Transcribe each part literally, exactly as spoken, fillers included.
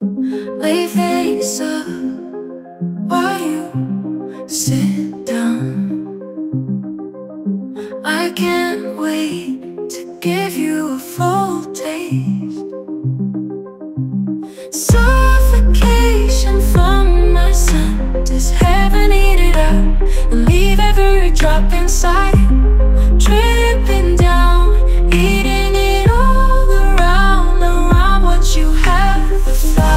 Leaving so while you sit down, I can't wait to give you a full taste. Suffocation from my sun, does heaven eat it up and leave every drop inside? Dripping down, eating it all around, around what you have without.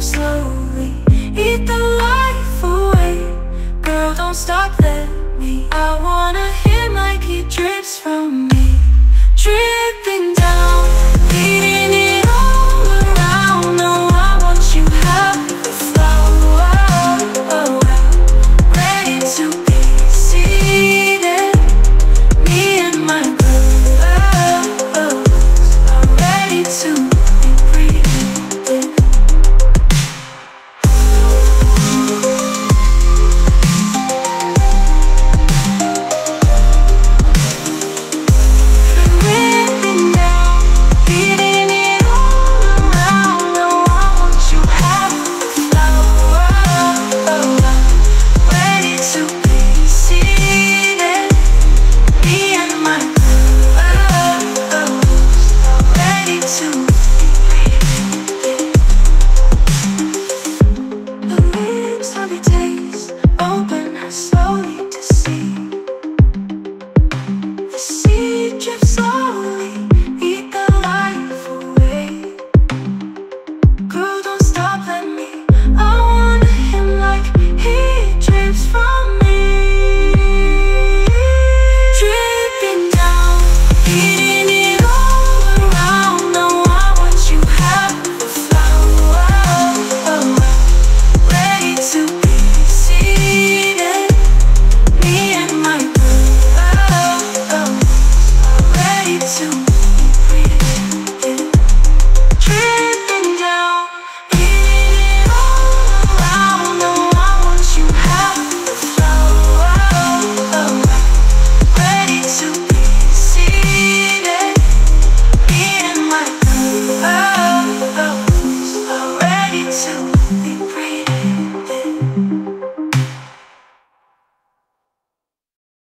Slowly eat the life away, girl, don't stop, let me. I wanna hear my key drips from